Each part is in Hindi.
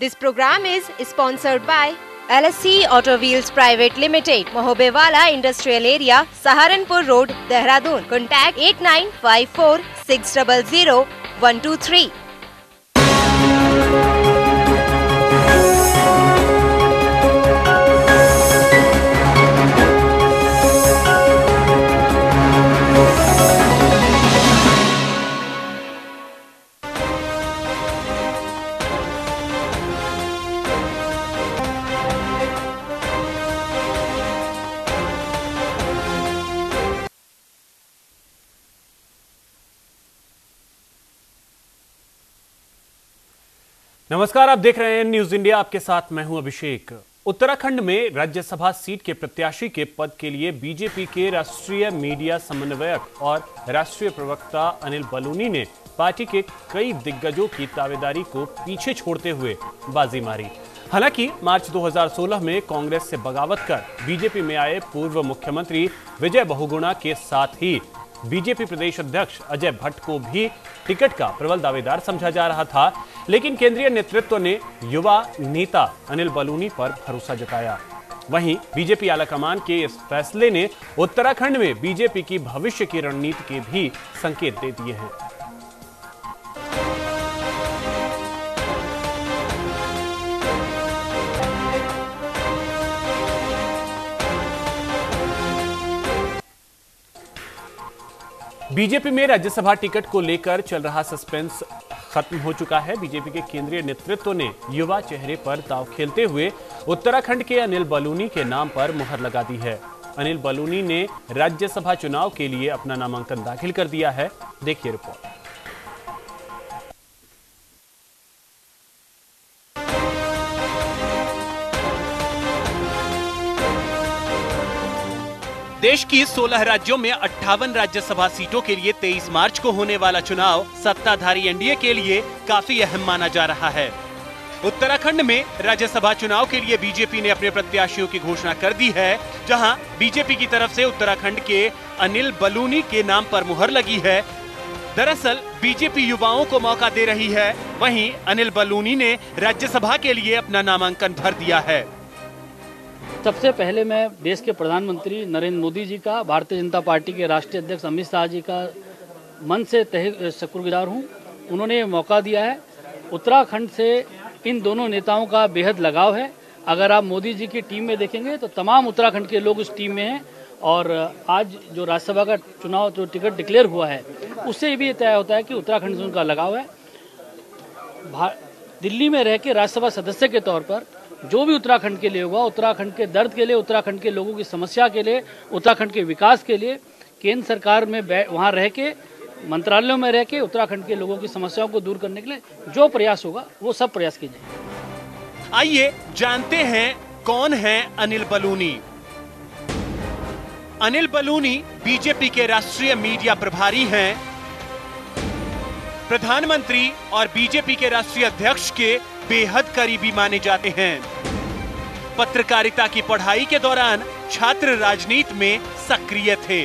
This program is sponsored by LSC Auto Wheels Private Limited, Mohobewala Industrial Area, Saharanpur Road, Dehradun. Contact 8954600123. नमस्कार, आप देख रहे हैं न्यूज इंडिया, आपके साथ मैं हूं अभिषेक। उत्तराखंड में राज्यसभा सीट के प्रत्याशी के पद के लिए बीजेपी के राष्ट्रीय मीडिया समन्वयक और राष्ट्रीय प्रवक्ता अनिल बलूनी ने पार्टी के कई दिग्गजों की दावेदारी को पीछे छोड़ते हुए बाजी मारी। हालांकि मार्च 2016 में कांग्रेस से बगावत कर बीजेपी में आए पूर्व मुख्यमंत्री विजय बहुगुणा के साथ ही बीजेपी प्रदेश अध्यक्ष अजय भट्ट को भी टिकट का प्रबल दावेदार समझा जा रहा था, लेकिन केंद्रीय नेतृत्व ने युवा नेता अनिल बलूनी पर भरोसा जताया। वहीं बीजेपी आलाकमान के इस फैसले ने उत्तराखंड में बीजेपी की भविष्य की रणनीति के भी संकेत दे दिए हैं। बीजेपी में राज्यसभा टिकट को लेकर चल रहा सस्पेंस खत्म हो चुका है। बीजेपी के केंद्रीय नेतृत्व ने युवा चेहरे पर दांव खेलते हुए उत्तराखंड के अनिल बलूनी के नाम पर मुहर लगा दी है। अनिल बलूनी ने राज्यसभा चुनाव के लिए अपना नामांकन दाखिल कर दिया है। देखिए रिपोर्ट। देश की 16 राज्यों में 58 राज्यसभा सीटों के लिए 23 मार्च को होने वाला चुनाव सत्ताधारी एनडीए के लिए काफी अहम माना जा रहा है। उत्तराखंड में राज्यसभा चुनाव के लिए बीजेपी ने अपने प्रत्याशियों की घोषणा कर दी है, जहां बीजेपी की तरफ से उत्तराखंड के अनिल बलूनी के नाम पर मुहर लगी है। दरअसल बीजेपी युवाओं को मौका दे रही है, वहीं अनिल बलूनी ने राज्यसभा के लिए अपना नामांकन भर दिया है। सबसे पहले मैं देश के प्रधानमंत्री नरेंद्र मोदी जी का, भारतीय जनता पार्टी के राष्ट्रीय अध्यक्ष अमित शाह जी का मन से तहे शुक्रगुजार हूं। उन्होंने ये मौका दिया है। उत्तराखंड से इन दोनों नेताओं का बेहद लगाव है। अगर आप मोदी जी की टीम में देखेंगे तो तमाम उत्तराखंड के लोग उस टीम में हैं और आज जो राज्यसभा का चुनाव जो टिकट डिक्लेयर हुआ है उससे भी तय होता है कि उत्तराखंड से उनका लगाव है। दिल्ली में रह के राज्यसभा सदस्य के तौर पर जो भी उत्तराखंड के लिए होगा, उत्तराखंड के दर्द के लिए, उत्तराखंड के लोगों की समस्या के लिए, उत्तराखंड के विकास के लिए, केंद्र सरकार में वहाँ रह के, मंत्रालयों में रह के उत्तराखंड के लोगों की समस्याओं को दूर करने के लिए जो प्रयास होगा वो सब प्रयास किए जाएंगे। आइए जानते हैं कौन है अनिल बलूनी। अनिल बलूनी बीजेपी के राष्ट्रीय मीडिया प्रभारी हैं। प्रधानमंत्री और बीजेपी के राष्ट्रीय अध्यक्ष के बेहद करीबी माने जाते हैं। पत्रकारिता की पढ़ाई के दौरान छात्र राजनीति में सक्रिय थे।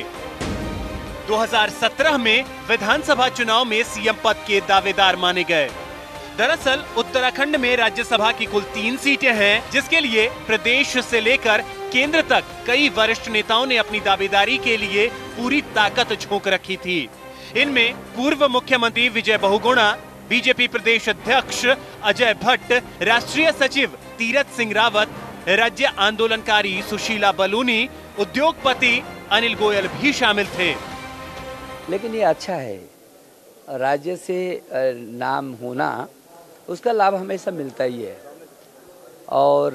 2017 में विधानसभा चुनाव में सीएम पद के दावेदार माने गए। दरअसल उत्तराखंड में राज्यसभा की कुल 3 सीटें हैं, जिसके लिए प्रदेश से लेकर केंद्र तक कई वरिष्ठ नेताओं ने अपनी दावेदारी के लिए पूरी ताकत झोंक रखी थी। इनमें पूर्व मुख्यमंत्री विजय बहुगुणा, बीजेपी प्रदेश अध्यक्ष अजय भट्ट, राष्ट्रीय सचिव तीरथ सिंह रावत, राज्य आंदोलनकारी सुशीला बलूनी, उद्योगपति अनिल गोयल भी शामिल थे। लेकिन ये अच्छा है, राज्य से नाम होना उसका लाभ हमेशा मिलता ही है। और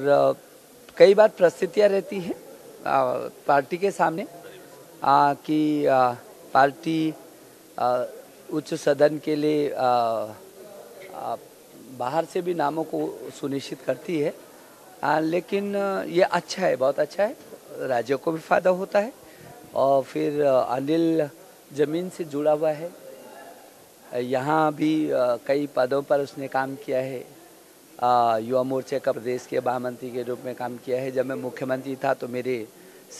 कई बार परिस्थितियाँ रहती हैं पार्टी के सामने कि पार्टी उच्च सदन के लिए बाहर से भी नामों को सुनिश्चित करती है। लेकिन ये अच्छा है, बहुत अच्छा है, राज्य को भी फायदा होता है। और फिर अनिल जमीन से जुड़ा हुआ है, यहाँ भी कई पदों पर उसने काम किया है। युवा मोर्चे का प्रदेश के महामंत्री के रूप में काम किया है। जब मैं मुख्यमंत्री था तो मेरे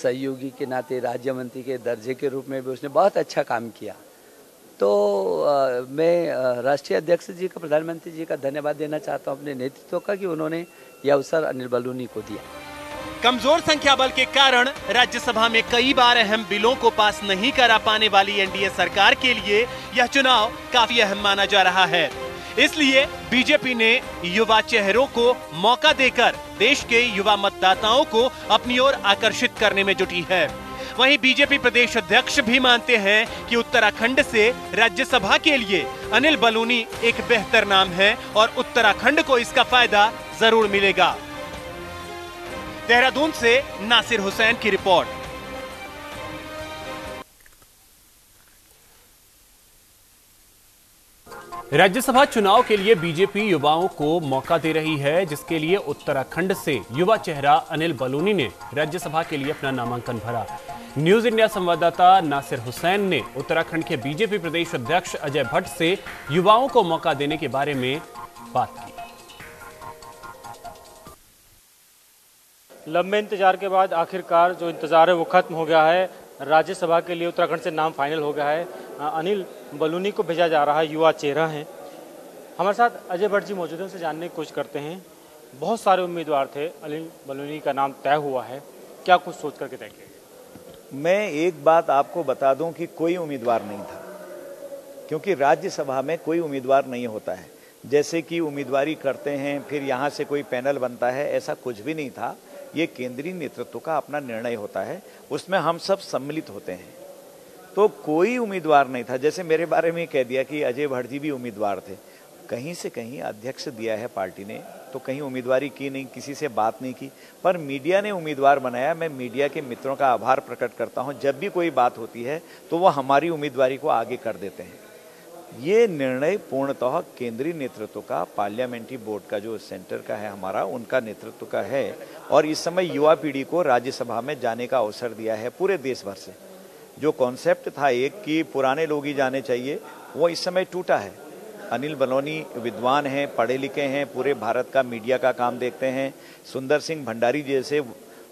सहयोगी के नाते राज्य मंत्री के दर्जे के रूप में भी उसने बहुत अच्छा काम किया। तो मैं राष्ट्रीय अध्यक्ष जी का, प्रधानमंत्री जी का धन्यवाद देना चाहता हूं अपने नेतृत्व का कि उन्होंने यह अवसर अनिल बलूनी को दिया। कमजोर संख्या बल के कारण राज्यसभा में कई बार अहम बिलों को पास नहीं करा पाने वाली एनडीए सरकार के लिए यह चुनाव काफी अहम माना जा रहा है। इसलिए बीजेपी ने युवा चेहरों को मौका देकर देश के युवा मतदाताओं को अपनी ओर आकर्षित करने में जुटी है। वहीं बीजेपी प्रदेश अध्यक्ष भी मानते हैं कि उत्तराखंड से राज्यसभा के लिए अनिल बलूनी एक बेहतर नाम है और उत्तराखंड को इसका फायदा जरूर मिलेगा। देहरादून से नासिर हुसैन की रिपोर्ट। राज्यसभा चुनाव के लिए बीजेपी युवाओं को मौका दे रही है, जिसके लिए उत्तराखंड से युवा चेहरा अनिल बलूनी ने राज्यसभा के लिए अपना नामांकन भरा। न्यूज इंडिया संवाददाता नासिर हुसैन ने उत्तराखंड के बीजेपी प्रदेश अध्यक्ष अजय भट्ट से युवाओं को मौका देने के बारे में बात की। लंबे इंतजार के बाद आखिरकार जो इंतजार है वो खत्म हो गया है। राज्यसभा के लिए उत्तराखंड से नाम फाइनल हो गया है। अनिल बलूनी को भेजा जा रहा है, युवा चेहरा हैं। हमारे साथ अजय भट्ट जी मौजूद हैं, उनसे जानने की कोशिश करते हैं। बहुत सारे उम्मीदवार थे, अनिल बलूनी का नाम तय हुआ है, क्या कुछ सोच करके तय किया गया? मैं एक बात आपको बता दूं कि कोई उम्मीदवार नहीं था, क्योंकि राज्यसभा में कोई उम्मीदवार नहीं होता है। जैसे कि उम्मीदवारी करते हैं फिर यहाँ से कोई पैनल बनता है, ऐसा कुछ भी नहीं था। ये केंद्रीय नेतृत्व का अपना निर्णय होता है, उसमें हम सब सम्मिलित होते हैं। तो कोई उम्मीदवार नहीं था। जैसे मेरे बारे में कह दिया कि अजय भट्ट जी भी उम्मीदवार थे। कहीं से कहीं अध्यक्ष दिया है पार्टी ने, तो कहीं उम्मीदवारी की नहीं, किसी से बात नहीं की, पर मीडिया ने उम्मीदवार बनाया। मैं मीडिया के मित्रों का आभार प्रकट करता हूँ, जब भी कोई बात होती है तो वो हमारी उम्मीदवारी को आगे कर देते हैं। ये निर्णय पूर्णतः केंद्रीय नेतृत्व का, पार्लियामेंट्री बोर्ड का जो सेंटर का है हमारा, उनका नेतृत्व का है। और इस समय युवा पीढ़ी को राज्यसभा में जाने का अवसर दिया है पूरे देश भर से। जो कॉन्सेप्ट था एक कि पुराने लोग ही जाने चाहिए, वो इस समय टूटा है। अनिल बलूनी विद्वान हैं, पढ़े लिखे हैं, पूरे भारत का मीडिया का काम देखते हैं। सुंदर सिंह भंडारी जैसे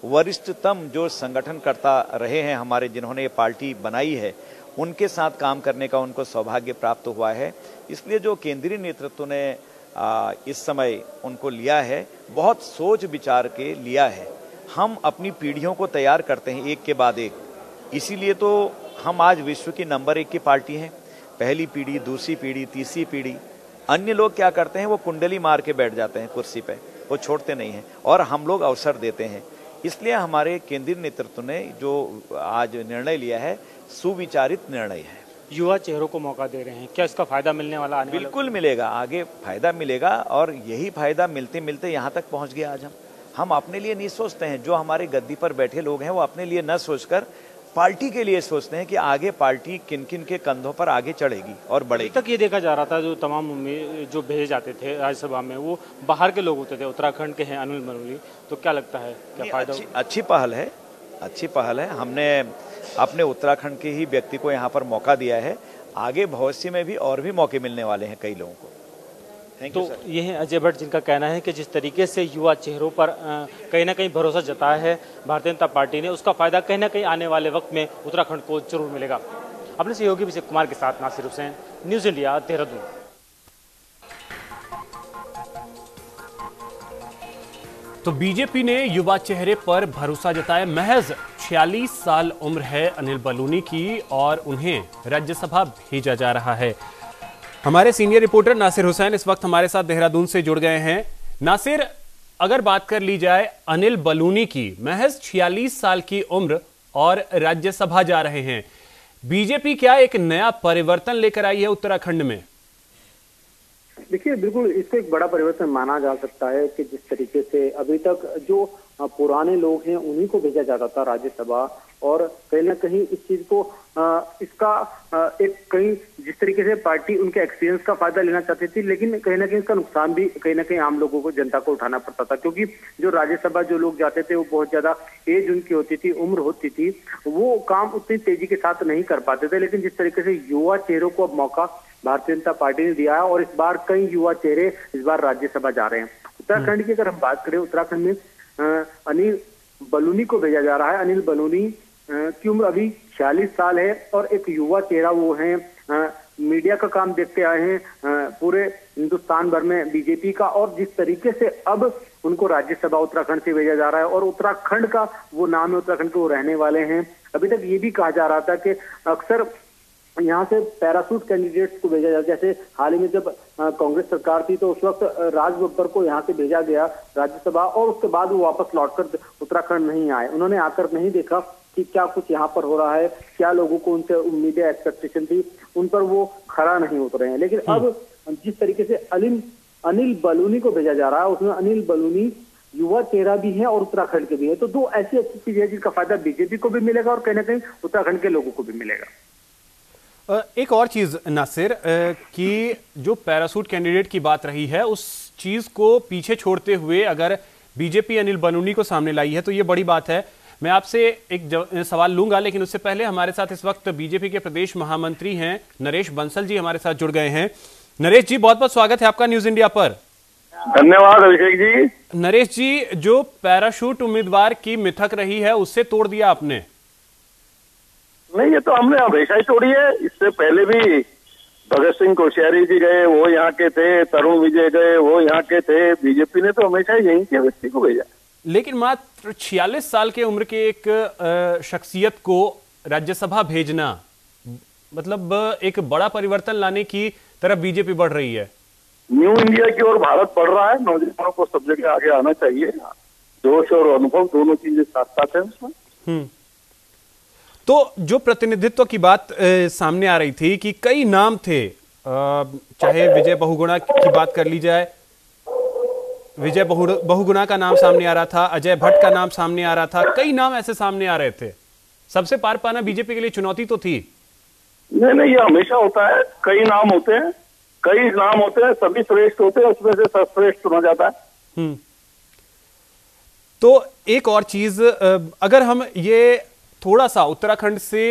वरिष्ठतम जो संगठनकर्ता रहे हैं हमारे, जिन्होंने ये पार्टी बनाई है, उनके साथ काम करने का उनको सौभाग्य प्राप्त हुआ है। इसलिए जो केंद्रीय नेतृत्व ने इस समय उनको लिया है, बहुत सोच विचार के लिया है। हम अपनी पीढ़ियों को तैयार करते हैं एक के बाद एक, इसीलिए तो हम आज विश्व की नंबर 1 की पार्टी हैं। पहली पीढ़ी, दूसरी पीढ़ी, तीसरी पीढ़ी। अन्य लोग क्या करते हैं, वो कुंडली मार के बैठ जाते हैं कुर्सी पर, वो छोड़ते नहीं हैं, और हम लोग अवसर देते हैं। इसलिए हमारे केंद्रीय नेतृत्व ने जो आज निर्णय लिया है, सुविचारित निर्णय है। युवा चेहरों को मौका दे रहे हैं, क्या इसका फायदा मिलने वाला? बिल्कुल मिलेगा, आगे फायदा मिलेगा। और यही फायदा मिलते मिलते यहाँ तक पहुँच गया आज। हम अपने लिए नहीं सोचते हैं। जो हमारे गद्दी पर बैठे लोग हैं, वो अपने लिए न सोचकर पार्टी के लिए सोचते हैं कि आगे पार्टी किन किन के कंधों पर आगे चढ़ेगी और बढ़ेगी। तक ये देखा जा रहा था जो तमाम जो भेजे जाते थे राज्यसभा में, वो बाहर के लोग होते थे। उत्तराखंड के हैं अनिल बलूनी, तो क्या लगता है क्या फायदा? अच्छी पहल है, अच्छी पहल है। हमने अपने उत्तराखंड के ही व्यक्ति को यहाँ पर मौका दिया है। आगे भविष्य में भी और भी मौके मिलने वाले हैं कई लोगों को। तो ये है अजय भट्ट, जिनका कहना है कि जिस तरीके से युवा चेहरों पर कहीं ना कहीं भरोसा जताया है भारतीय जनता पार्टी ने, उसका फायदा कहीं ना कहीं आने वाले वक्त में उत्तराखंड को जरूर मिलेगा। अपने सहयोगी विजय कुमार के साथ नासिर हुसैन, न्यूज इंडिया, देहरादून। तो बीजेपी ने युवा चेहरे पर भरोसा जताया। महज 46 साल उम्र है अनिल बलूनी की और उन्हें राज्यसभा भेजा जा रहा है। हमारे सीनियर रिपोर्टर नासिर हुसैन इस वक्त हमारे साथ देहरादून से जुड़ गए हैं। नासिर, अगर बात कर ली जाए अनिल बलूनी की, महज 46 साल की उम्र और राज्यसभा जा रहे हैं, बीजेपी क्या एक नया परिवर्तन लेकर आई है उत्तराखंड में? देखिए, बिल्कुल इसको एक बड़ा परिवर्तन माना जा सकता है कि जिस तरीके से अभी तक जो पुराने लोग हैं उन्हीं को भेजा जाता था राज्यसभा, और कहीं ना कहीं इस चीज को इसका एक कहीं जिस तरीके से पार्टी उनके एक्सपीरियंस का फायदा लेना चाहती थी, लेकिन कहीं ना कहीं इसका नुकसान भी कहीं ना कहीं आम लोगों को, जनता को उठाना पड़ता था। क्योंकि जो राज्यसभा जो लोग जाते थे वो बहुत ज्यादा एज उनकी होती थी, उम्र होती थी, वो काम उतनी तेजी के साथ नहीं कर पाते थे। लेकिन जिस तरीके से युवा चेहरों को अब मौका भारतीय जनता पार्टी ने दिया है, और इस बार कई युवा चेहरे इस बार राज्यसभा जा रहे हैं। उत्तराखंड की अगर हम बात करें, उत्तराखंड में अनिल बलूनी को भेजा जा रहा है। अनिल बलूनी की उम्र अभी 46 साल है और एक युवा चेहरा वो हैं मीडिया का काम देखते आए हैं पूरे हिंदुस्तान भर में बीजेपी का, और जिस तरीके से अब उनको राज्यसभा उत्तराखंड से भेजा जा रहा है और उत्तराखंड का वो नाम है, उत्तराखंड के वो रहने वाले हैं। अभी तक ये भी कहा जा रहा था कि अक्सर यहाँ से पैरासूट कैंडिडेट्स को भेजा जाता है, जैसे हाल ही में जब कांग्रेस सरकार थी तो उस वक्त राज बब्बर को यहाँ से भेजा गया राज्यसभा, और उसके बाद वो वापस लौटकर उत्तराखंड नहीं आए। उन्होंने आकर नहीं देखा कि क्या कुछ यहाँ पर हो रहा है, क्या लोगों को उनसे उम्मीद एक्सपेक्टेशन थी, उन पर वो खरा नहीं उतरे हैं। लेकिन अब जिस तरीके से अनिल बलूनी को भेजा जा रहा है, उसमें अनिल बलूनी युवा चेहरा भी है और उत्तराखंड के भी है, तो दो ऐसी अच्छी चीजें हैं जिसका फायदा बीजेपी को भी मिलेगा और कहीं ना कहीं उत्तराखंड के लोगों को भी मिलेगा। एक और चीज नासिर कि जो पैरासूट कैंडिडेट की बात रही है, उस चीज को पीछे छोड़ते हुए अगर बीजेपी अनिल बलूनी को सामने लाई है तो ये बड़ी बात है। मैं आपसे एक सवाल लूंगा, लेकिन उससे पहले हमारे साथ इस वक्त बीजेपी के प्रदेश महामंत्री हैं नरेश बंसल जी, हमारे साथ जुड़ गए हैं। नरेश जी, बहुत बहुत स्वागत है आपका न्यूज इंडिया पर। धन्यवाद अभिषेक जी। नरेश जी, जो पैराशूट उम्मीदवार की मिथक रही है उससे तोड़ दिया आपने? नहीं, ये तो हमने हमेशा ही तोड़ी है। इससे पहले भी भगत सिंह कोश्यारी जी गए, वो यहाँ के थे, तरुण विजय गए, वो यहाँ के थे। बीजेपी ने तो हमेशा यहीं के व्यक्ति को भेजा, लेकिन मात्र 46 साल के उम्र के एक शख्सियत को राज्यसभा भेजना मतलब एक बड़ा परिवर्तन लाने की तरफ बीजेपी बढ़ रही है। न्यू इंडिया की ओर भारत बढ़ रहा है, नौजवानों को सब जगह आगे आना चाहिए, जोश और अनुभव दोनों चीजें साथ साथ है उसमें। तो जो प्रतिनिधित्व की बात सामने आ रही थी कि कई नाम थे, चाहे विजय बहुगुणा की बात कर ली जाए, विजय बहुगुणा का नाम सामने आ रहा था, अजय भट्ट का नाम सामने आ रहा था, कई नाम ऐसे सामने आ रहे थे, सबसे पार पाना बीजेपी के लिए चुनौती तो थी। नहीं नहीं, ये हमेशा होता है, कई नाम होते हैं, कई नाम होते हैं, सभी श्रेष्ठ होते हैं, उसमें से सर्वश्रेष्ठ चुना जाता है। तो एक और चीज, अगर हम ये थोड़ा सा उत्तराखंड से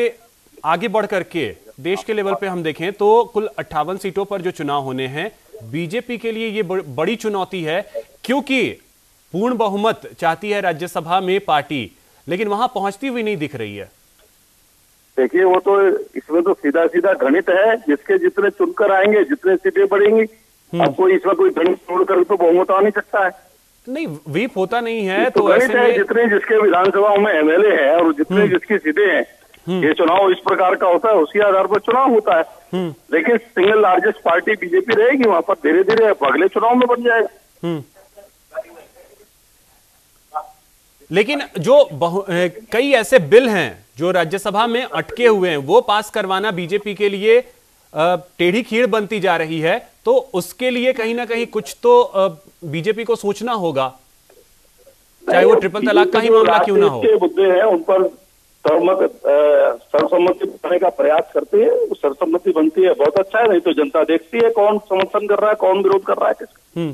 आगे बढ़ करके देश के लेवल पे हम देखें तो कुल 58 सीटों पर जो चुनाव होने हैं, बीजेपी के लिए ये बड़ी चुनौती है, क्योंकि पूर्ण बहुमत चाहती है राज्यसभा में पार्टी, लेकिन वहां पहुंचती हुई नहीं दिख रही है। देखिए, वो तो इसमें तो सीधा सीधा गणित है, जिसके जितने चुनकर आएंगे जितने सीटें बढ़ेंगी। आपको इसमें कोई गणित छोड़कर तो बहुमत आ नहीं सकता है, नहीं वीप होता नहीं है। तो ऐसे में जितने जिसके विधानसभा में एमएलए हैं और जितने जिसकी सीटें हैं, ये चुनाव इस प्रकार का होता है, उसके आधार पर चुनाव होता है। लेकिन सिंगल लार्जेस्ट पार्टी बीजेपी रहेगी वहां पर, धीरे धीरे अगले चुनाव में बन जाएगा। लेकिन जो कई ऐसे बिल हैं जो राज्यसभा में अटके हुए हैं, वो पास करवाना बीजेपी के लिए टेढ़ी खीर बनती जा रही है, तो उसके लिए कहीं ना कहीं कुछ तो बीजेपी को सोचना होगा, चाहे वो ट्रिपल तलाक का ही मामला क्यों ना हो। मुद्दे हैं उन पर सर्वसम्मति बनाने का प्रयास करते हैं, सर्वसम्मति बनती है, बहुत अच्छा है, नहीं तो जनता देखती है कौन समर्थन कर रहा है कौन विरोध कर रहा है,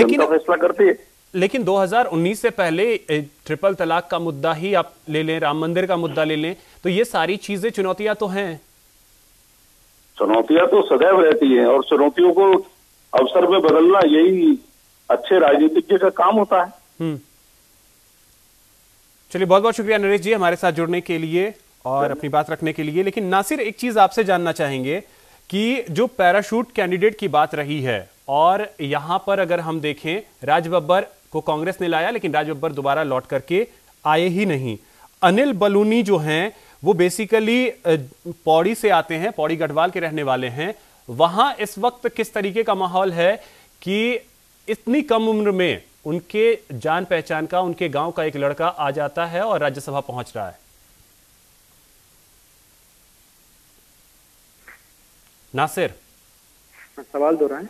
लेकिन फैसला करती है। लेकिन 2019 से पहले ट्रिपल तलाक का मुद्दा ही आप ले लें, राम मंदिर का मुद्दा ले लें, तो ये सारी चीजें चुनौतियां तो हैं। चुनौतियां तो सदैव रहती हैं, और चुनौतियों को अवसर में बदलना यही अच्छे राजनीतिज्ञ का काम होता है। चलिए, बहुत बहुत शुक्रिया नरेश जी हमारे साथ जुड़ने के लिए और अपनी बात रखने के लिए। लेकिन नासिर, एक चीज आपसे जानना चाहेंगे कि जो पैराशूट कैंडिडेट की बात रही है, और यहां पर अगर हम देखें राज बब्बर को कांग्रेस ने लाया, लेकिन राज बब्बर दोबारा लौट करके आए ही नहीं। अनिल बलूनी जो हैं वो बेसिकली पौड़ी से आते हैं, पौड़ी गढ़वाल के रहने वाले हैं। वहां इस वक्त किस तरीके का माहौल है कि इतनी कम उम्र में उनके जान पहचान का, उनके गांव का एक लड़का आ जाता है और राज्यसभा पहुंच रहा है। नासिर, सवाल दोहराएं।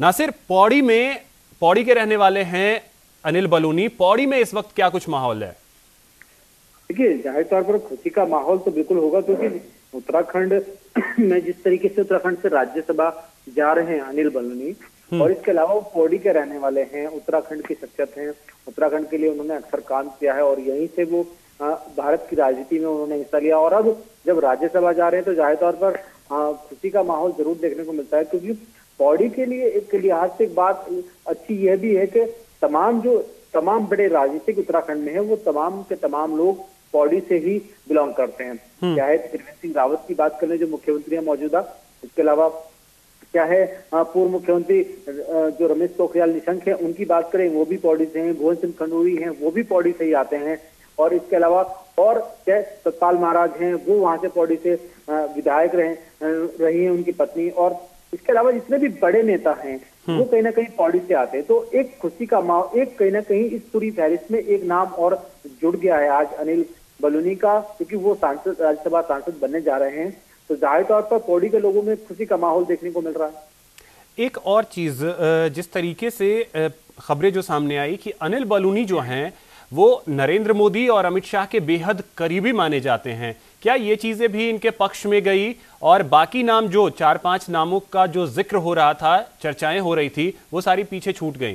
नासिर, पौड़ी में, पौड़ी के रहने वाले हैं अनिल बलूनी, पौड़ी में इस वक्त क्या कुछ माहौल है? देखिए, जाहिर तौर पर खुशी का माहौल तो बिल्कुल होगा, क्योंकि उत्तराखंड में जिस तरीके से उत्तराखंड से राज्यसभा जा रहे हैं अनिल बलूनी, और इसके अलावा वो पौड़ी के रहने वाले हैं, उत्तराखंड की शख्सियत हैं, उत्तराखंड के लिए उन्होंने अक्सर काम किया है और यहीं से वो भारत की राजनीति में उन्होंने हिस्सा लिया, और अब जब राज्यसभा जा रहे हैं तो जाहिर तौर पर खुशी का माहौल जरूर देखने को मिलता है। क्योंकि पौड़ी के लिए एक लिहाज से एक बात अच्छी यह भी है कि तमाम बड़े राजनीतिक उत्तराखंड में है, वो तमाम के तमाम लोग बॉडी से ही बिलोंग करते हैं। क्या है त्रिवेंद्र सिंह रावत की बात करें जो मुख्यमंत्री है मौजूदा, इसके अलावा क्या है पूर्व मुख्यमंत्री जो रमेश पोखरियाल निशंक है उनकी बात करें वो भी पौड़ी से हैं, भुवन सिंह खंडूरी हैं वो भी पौड़ी से ही आते हैं, और इसके अलावा और क्या सतपाल महाराज हैं वो वहां से पौड़ी से विधायक रही हैं उनकी पत्नी, और इसके अलावा जितने भी बड़े नेता हैं वो कहीं ना कहीं पौड़ी से आते हैं। तो एक खुशी का माहौल, एक कहीं ना कहीं इस पूरी फहरिस्त में एक नाम और जुड़ गया है आज अनिल बलूनी का, क्योंकि वो सांसद राज्यसभा सांसद बनने जा रहे हैं, तो जाहिर तौर पर पौड़ी के लोगों में खुशी का माहौल देखने को मिल रहा है। एक और चीज जिस तरीके से खबरें जो सामने आई कि अनिल बलूनी जो हैं वो नरेंद्र मोदी और अमित शाह के बेहद करीबी माने जाते हैं, क्या ये चीजें भी इनके पक्ष में गई? और बाकी नाम जो 4-5 नामों का जो जिक्र हो रहा था, चर्चाएं हो रही थी, वो सारी पीछे छूट गई।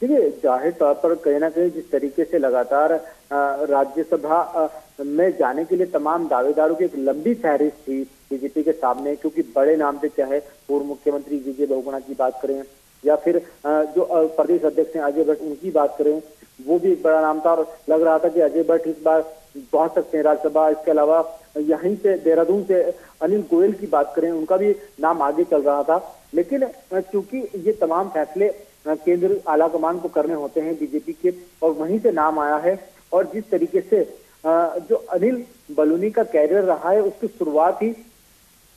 देखिए जाहिर तौर पर कहीं ना कहीं जिस तरीके से लगातार राज्यसभा में जाने के लिए तमाम दावेदारों की एक लंबी फहरिस्त थी बीजेपी के सामने, क्योंकि बड़े नाम से चाहे पूर्व मुख्यमंत्री विजय बहुगुणा की बात करें या फिर जो प्रदेश अध्यक्ष हैं अजय भट्ट उनकी बात करें, वो भी एक बड़ा नाम था और लग रहा था कि अजय भट्ट इस बार पहुंच सकते हैं राज्यसभा। इसके अलावा यहीं से देहरादून से अनिल गोयल की बात करें, उनका भी नाम आगे चल रहा था, लेकिन चूंकि ये तमाम फैसले केंद्र आलाकमान को करने होते हैं बीजेपी के, और वहीं से नाम आया है। और जिस तरीके से जो अनिल बलूनी का कैरियर रहा है उसकी शुरुआत ही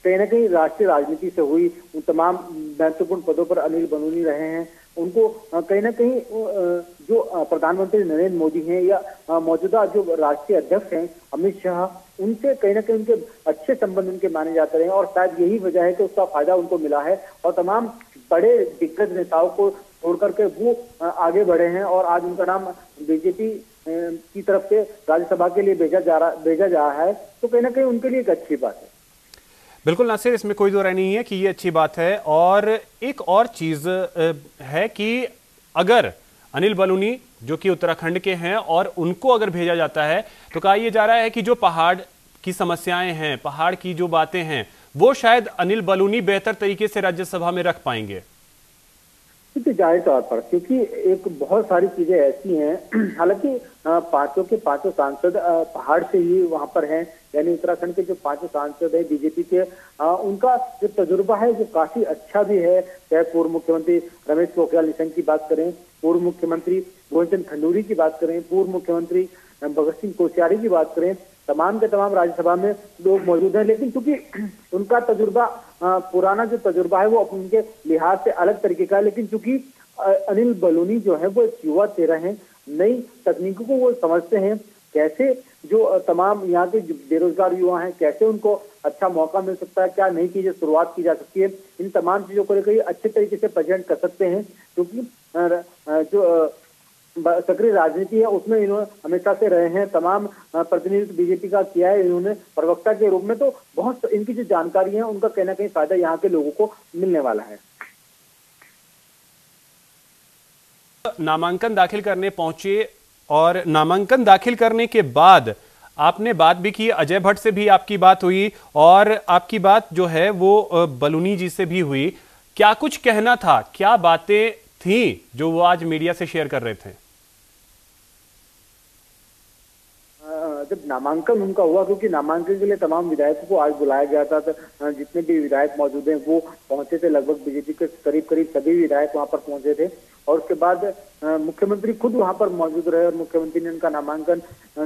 कहीं ना कहीं राष्ट्रीय राजनीति से हुई, उन तमाम महत्वपूर्ण पदों पर अनिल बलूनी रहे हैं, उनको कहीं ना कहीं जो प्रधानमंत्री नरेंद्र मोदी हैं या मौजूदा जो राष्ट्रीय अध्यक्ष हैं अमित शाह, उनसे कहीं ना कहीं उनके अच्छे संबंध उनके माने जाते रहे, और शायद यही वजह है कि उसका फायदा उनको मिला है और तमाम बड़े दिग्गज नेताओं को छोड़ करके वो आगे बढ़े हैं, और आज उनका नाम बीजेपी की तरफ से राज्यसभा के लिए भेजा जा रहा है, तो कहीं ना कहीं उनके लिए एक अच्छी बात है। बिल्कुल नासिर, इसमें कोई दो राय नहीं है कि ये अच्छी बात है। और एक और चीज है कि अगर अनिल बलूनी जो कि उत्तराखंड के हैं और उनको अगर भेजा जाता है तो कहा यह जा रहा है कि जो पहाड़ की समस्याएं हैं, पहाड़ की जो बातें हैं, वो शायद अनिल बलूनी बेहतर तरीके से राज्यसभा में रख पाएंगे। जाहिर तौर पर क्योंकि एक बहुत सारी चीजें ऐसी हैं, हालांकि पांचों के पांचों सांसद पहाड़ से ही वहां पर हैं, यानी उत्तराखंड के जो पांचों सांसद हैं बीजेपी के, उनका जो तजुर्बा है वो काफी अच्छा भी है। चाहे पूर्व मुख्यमंत्री रमेश पोखरियाल निशंक की बात करें, पूर्व मुख्यमंत्री भुवन सिंह खंडूरी की बात करें, पूर्व मुख्यमंत्री भगत सिंह कोश्यारी की बात करें, तमाम के तमाम राज्यसभा में लोग मौजूद हैं, लेकिन चूंकि उनका तजुर्बा पुराना जो तजुर्बा है वो उनके लिहाज से अलग तरीके का है, लेकिन चूंकि अनिल बलूनी जो है वो एक युवा चेहरा है, नई तकनीकों को वो समझते हैं, कैसे जो तमाम यहाँ के बेरोजगार युवा हैं कैसे उनको अच्छा मौका मिल सकता है, क्या नई चीजें शुरुआत की जा सकती है, इन तमाम चीजों को लेकर अच्छे तरीके से प्रेजेंट कर सकते हैं। क्योंकि जो सक्रिय राजनीति है उसमें इन्होंने हमेशा से रहे हैं, तमाम प्रतिनिधित्व बीजेपी का किया है इन्होंने प्रवक्ता के रूप में, तो बहुत इनकी जो जानकारी है उनका कहीं ना कहीं फायदा यहाँ के लोगों को मिलने वाला है। नामांकन दाखिल करने पहुंचे और नामांकन दाखिल करने के बाद आपने बात भी की, अजय भट्ट से भी आपकी बात हुई और आपकी बात जो है वो बलूनी जी से भी हुई, क्या कुछ कहना था, क्या बातें थी जो वो आज मीडिया से शेयर कर रहे थे? जब नामांकन उनका हुआ, क्योंकि नामांकन के लिए तमाम विधायकों को आज बुलाया गया था, तो जितने भी विधायक मौजूद हैं वो पहुंचे थे, लगभग बीजेपी के करीब करीब सभी विधायक वहां पर पहुंचे थे, और उसके बाद मुख्यमंत्री खुद वहां पर मौजूद रहे और मुख्यमंत्री ने उनका नामांकन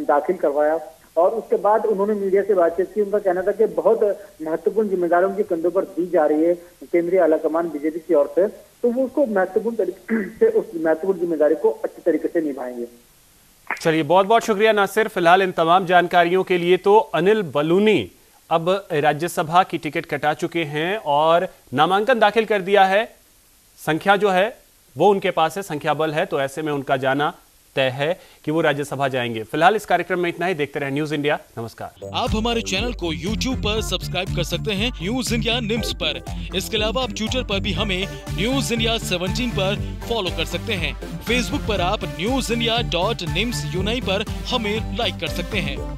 दाखिल करवाया, और उसके बाद उन्होंने मीडिया से बातचीत की। उनका कहना था कि बहुत महत्वपूर्ण जिम्मेदारियों के कंधों पर दी जा रही है केंद्रीय आलाकमान बीजेपी की ओर से, तो वो उसको महत्वपूर्ण तरीके से उस महत्वपूर्ण जिम्मेदारी को अच्छे तरीके से निभाएंगे। चलिए बहुत बहुत शुक्रिया नासिर, फिलहाल इन तमाम जानकारियों के लिए। तो अनिल बलूनी अब राज्यसभा की टिकट कटा चुके हैं और नामांकन दाखिल कर दिया है, संख्या जो है वो उनके पास है, संख्या बल है, तो ऐसे में उनका जाना तय है कि वो राज्यसभा जाएंगे। फिलहाल इस कार्यक्रम में इतना ही, देखते रहे न्यूज इंडिया, नमस्कार। आप हमारे चैनल को YouTube पर सब्सक्राइब कर सकते हैं न्यूज इंडिया निम्स पर, इसके अलावा आप ट्विटर पर भी हमें न्यूज इंडिया 17 पर फॉलो कर सकते हैं, फेसबुक पर आप news_india.nimsyunai पर हमें लाइक कर सकते हैं।